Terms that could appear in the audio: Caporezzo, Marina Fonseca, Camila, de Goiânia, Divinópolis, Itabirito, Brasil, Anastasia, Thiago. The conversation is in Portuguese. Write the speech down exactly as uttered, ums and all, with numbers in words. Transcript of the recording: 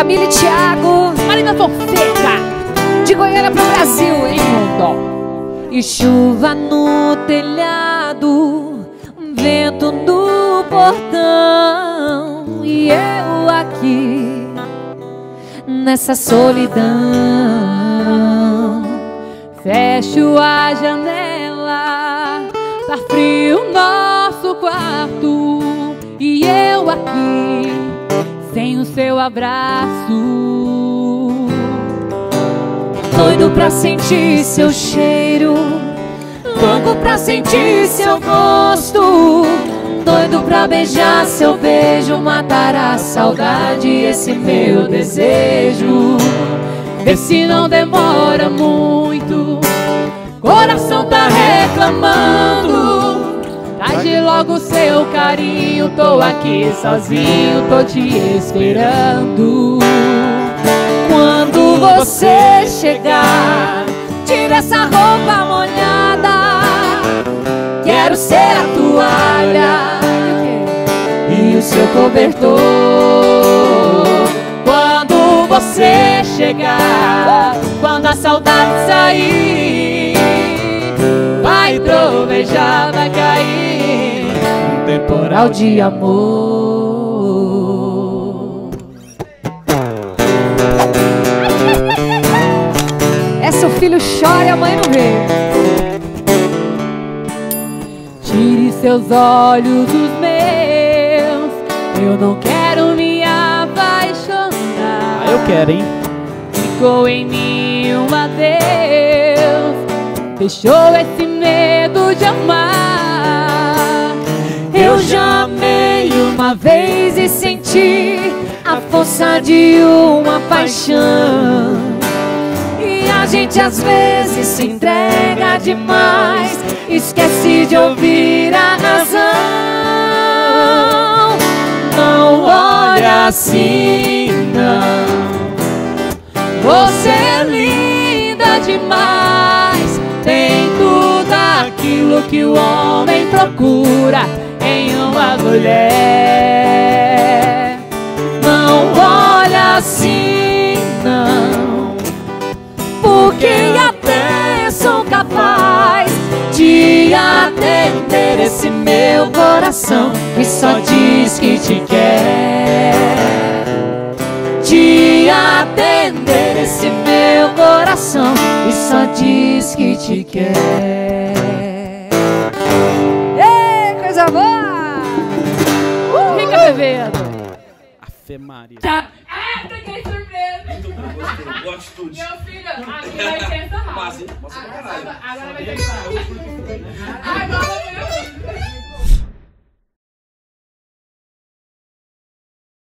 Camila e Thiago, Marina Fonseca, de Goiânia pro Brasil e mundo. E chuva no telhado, vento no portão, e eu aqui nessa solidão. Fecho a janela, tá frio o nosso quarto, e eu aqui sem o seu abraço. Doido pra sentir seu cheiro, louco pra sentir seu gosto, doido pra beijar seu beijo, matará a saudade esse meu desejo. Vê se não demora muito, coração tá reclamando. Traje logo seu carinho, tô aqui sozinho, tô te esperando. Quando você chegar, tira essa roupa molhada, quero ser a toalha e o seu cobertor. Quando você chegar, quando a saudade sair, vai trovejar, vai cair um temporal de amor. É, seu filho chora e a mãe não vê. Tire seus olhos dos meus, eu não quero me apaixonar. Ah, eu quero, hein? Ficou em mim um adeus, deixou esse medo de amar. Eu já amei uma vez e senti a força de uma paixão, e a gente às vezes se entrega demais, esquece de ouvir a razão. Não olha assim, não, você é linda demais. Tem tudo aquilo que o homem procura em uma mulher. Não olha assim, não, porque até sou capaz de atender esse meu coração que só diz que te quer. De atender esse meu coração e só diz que te quer. Ei, coisa boa! Uh, Fica bebendo! Afe Maria! Tá. Ah, tá aqui surpresa! Eu gosto de tudo! Meu filho, aqui vai ser essa roda! Agora vai ser essa roda! Agora vai ser essa roda!